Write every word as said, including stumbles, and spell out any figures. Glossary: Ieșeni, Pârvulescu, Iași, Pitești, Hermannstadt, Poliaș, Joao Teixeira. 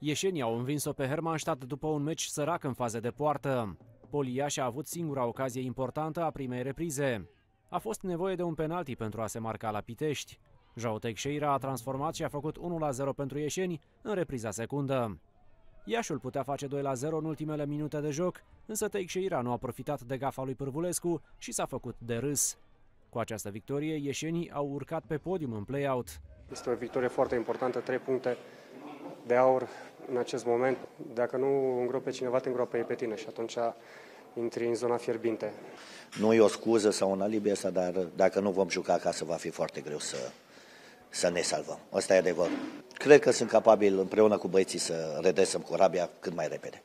Ieșenii au învins-o pe Hermannstadt după un meci sărac în fază de poartă. Poliaș a avut singura ocazie importantă a primei reprize. A fost nevoie de un penalti pentru a se marca la Pitești. Joao Teixeira a transformat și a făcut unu la zero pentru Ieșeni în repriza secundă. Iașul putea face doi la zero în ultimele minute de joc, însă Teixeira nu a profitat de gafa lui Pârvulescu și s-a făcut de râs. Cu această victorie, ieșenii au urcat pe podium în play-out. Este o victorie foarte importantă, trei puncte de aur în acest moment. Dacă nu îngropi pe cineva, te îngropi pe tine și atunci intri în zona fierbinte. Nu e o scuză sau un alibi asta, dar dacă nu vom juca acasă, va fi foarte greu să, să ne salvăm. Asta e adevărul. Cred că sunt capabil împreună cu băieții să redresăm corabia cât mai repede.